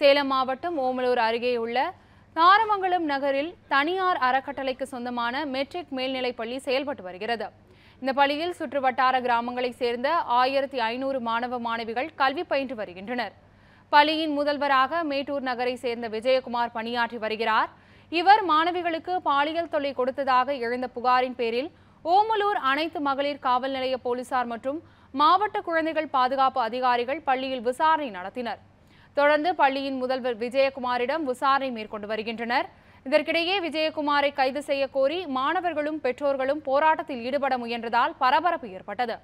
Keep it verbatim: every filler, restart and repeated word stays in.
சேலம் மாவட்டம் ஓமலூர் அருகே உள்ள நாரமங்கலம் நகரில் தனியார் அறக்கட்டளைக்கு சொந்தமான மெட்ரிக் மேல்நிலைப் பள்ளி செயல்பட்டு வருகிறது. இந்த பள்ளியில் சுற்றுவட்டார கிராமங்களைச் சேர்ந்த ஆயிரத்தி ஐநூறு மாணவ மாணவிகள் கல்வி பயின்று வருகின்றனர். பள்ளியின் முதல்வராக மேட்டூர் நகரை சேர்ந்த விஜயகுமார் பணியாற்றி வருகிறார். இவர் மாணவிகளுக்கு பாலியல் தொல்லை கொடுத்ததாக எழுந்த புகாரின் பேரில் ஓமலூர் அனைத்து மகளிர் காவல் நிலைய போலீசார் மற்றும் மாவட்ட குழந்தைகள் பாதுகாப்பு அதிகாரிகள் பள்ளியில் விசாரணை நடத்தினர். தொடர்ந்து பள்ளியின் முதல்வர் விஜயகுமாரிடம் விசாரணை மேற்கொண்டு வருகின்றனர். இதற்கிடையே விஜயகுமாரை கைது செய்ய கோரி மாணவர்களும் பெற்றோர்களும் போராட்டத்தில் ஈடுபட முயன்றதால் பரபரப்பு ஏற்பட்டது.